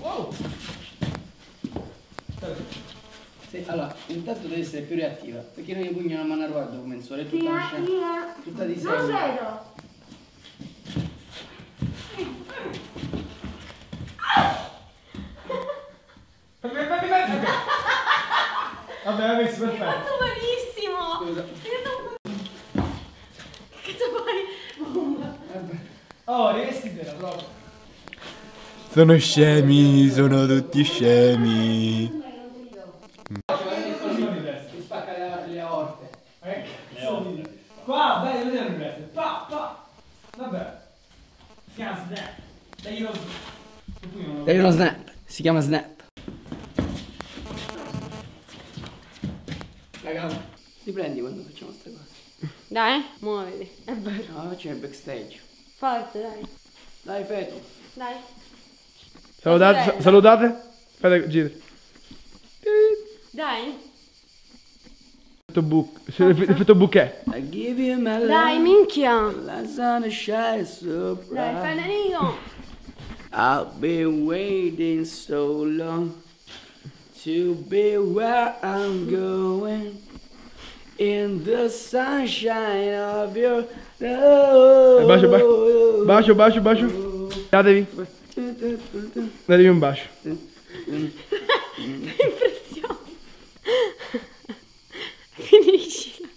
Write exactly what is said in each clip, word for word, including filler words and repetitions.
Wow! Sì, allora, intanto deve essere più reattiva, perché non gli pugna una mano a riguardo come in sole, è tutta, yeah, una yeah. tutta di sole. Non vedo! Vabbè, l'ha messo perfetto. Hai fatto malissimo. Scusa. Che cazzo fai? Oh, rivestitela proprio. Sono scemi, sono tutti scemi. Ti spacca le aorte. Le aorte. Qua, dai, non è un resto. Pa, pa. Vabbè. Si chiama Snap. Dai uno Snap. Dai uno Snap. Si chiama Snap. Raga, ti prendi quando facciamo queste cose. Dai, muoviti. È vero. No, facciamo il backstage. Forte, dai. Dai, feto. Dai. Salutate. Salutate. Aspetta, giri. Dai. Effetto bu effetto bouquet. Dai, minchia. La sun shines so bright. Dai, fai l'anico. I've been waiting so long to be where I'm going in the sunshine of your love. Bacio, bacio, bacio, bacio, bacio. Datevi. Datevi un bacio. Impressione. Finiscila.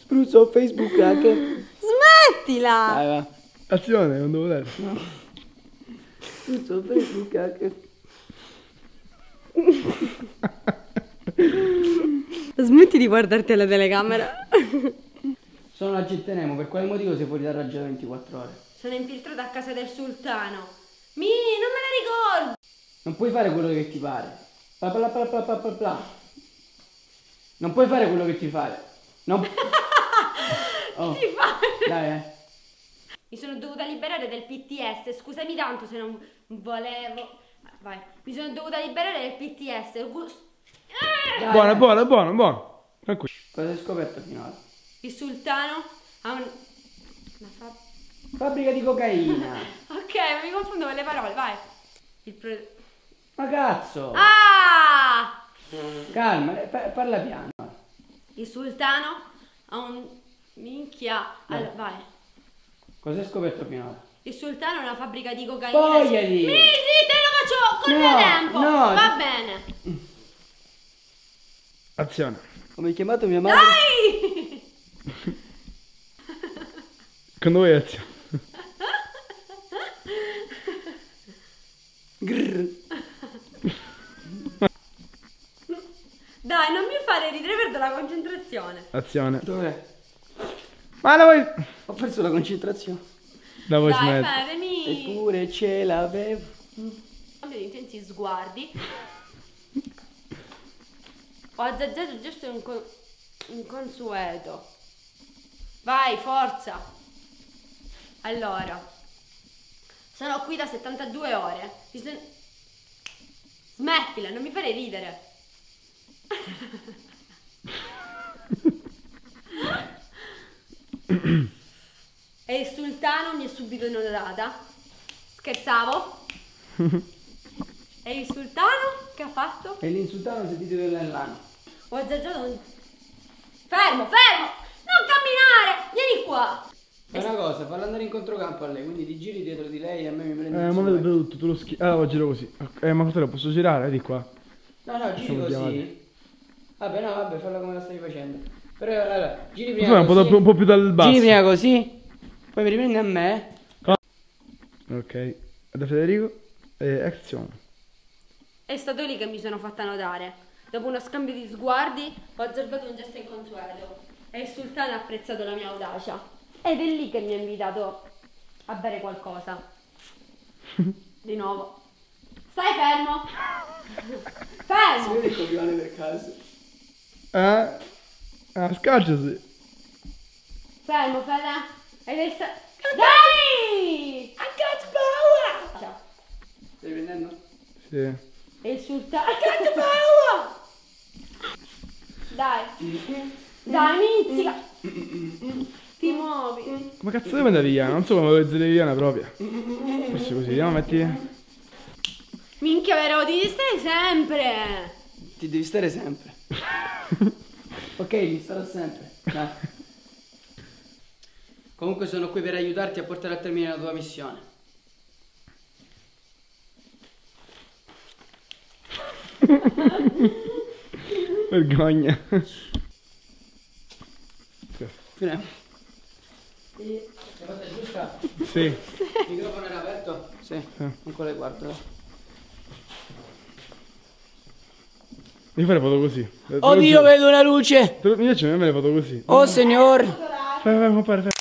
Spruzzo Facebook anche. Smettila. Vai, va. Azione, non devo vedere. No. Tutto per il cacchio. Smetti di guardarti alla telecamera. Sono a Gettenemo, per quale motivo sei fuori da Raggia ventiquattro ore? Sono infiltrata a casa del sultano. Mi, non me la ricordo. Non puoi fare quello che ti pare. Pla pla pla pla pla pla. Non puoi fare quello che ti pare. Non oh. Ti fare. Dai, eh. Mi sono dovuta liberare del P T S, scusami tanto se non volevo. Vai, mi sono dovuta liberare del P T S. Ah! Buona, buona, buona, buona. Cosa hai scoperto finora? Il sultano ha un... una fab... fabbrica di cocaina. Ok, mi confondo con le parole, vai. Il pro... Ma cazzo! Ah! Calma, par parla piano. Il sultano ha un... minchia. Allora, vai. Cos'hai scoperto finora? Il sultano è una fabbrica di cocaina. Spogliati! Sì, te lo faccio con no, il tempo! No. Va bene! Azione! Come hai chiamato mia madre? Dai! Con noi azione! Dai, non mi fare ridere, perdo la concentrazione! Azione! Dov'è? Ma la vuoi... Ho perso la concentrazione. La vuoi smettere? Eppure ce l'avevo. Cambio di intensi sguardi. Ho azzaggiato il gesto incon... inconsueto. Vai, forza. Allora. Sono qui da settantadue ore. Mi sono... Smettila, non mi fare ridere. E il sultano mi è subito innodata. Scherzavo. E il sultano che ha fatto? E l'insultano si è sentito nell'anno. Ho azzaggiato un... Fermo, fermo! Non camminare! Vieni qua! Fai una cosa, falla andare in controcampo a lei. Quindi ti giri dietro di lei e a me mi prendi. Eh, ma vedo tutto, tu lo schifo. Ah, lo giro così. Eh, ma cosa lo posso girare? Di qua. No, no, giri così. Vabbè, no, vabbè, falla come la stavi facendo. Però allora, giri prima così, un po', un po' più dal basso. Giri prima così, poi mi riprendi a me. Ok, da Federico e azione. È stato lì che mi sono fatta notare. Dopo uno scambio di sguardi ho azzardato un gesto inconsueto. E il sultano ha apprezzato la mia audacia. Ed è lì che mi ha invitato a bere qualcosa. Di nuovo. Stai fermo. Fermo. Si vede il coglione per caso. Eh? Ah, scacciasi! Fermo, fermo! Hai detto... Dai! I got power! Ciao. Stai prendendo? Sì. E il sultano... I got power! Dai! Dai, mizzica! Ti muovi. Come cazzo devo andare via? Non so come devo andare via una propria. Forse così, andiamo, metti. Minchia, vero, ti devi stare sempre. Ti devi stare sempre. Ok, mi starò sempre. Dai. Comunque sono qui per aiutarti a portare a termine la tua missione. Vergogna. Finiamo. E la volta è giusta? Sì. Il microfono era aperto? Sì. sì. Ancora le quattro. Mi fai le foto così. Oddio, vedo una luce! Mi piace, mi fai le foto così. Oh, signor! Fai, fai, fai, fai.